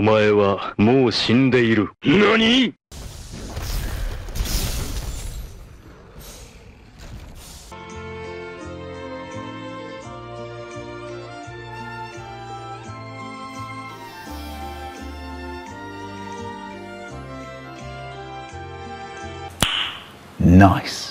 お前はもう死んでいる。何?Nice.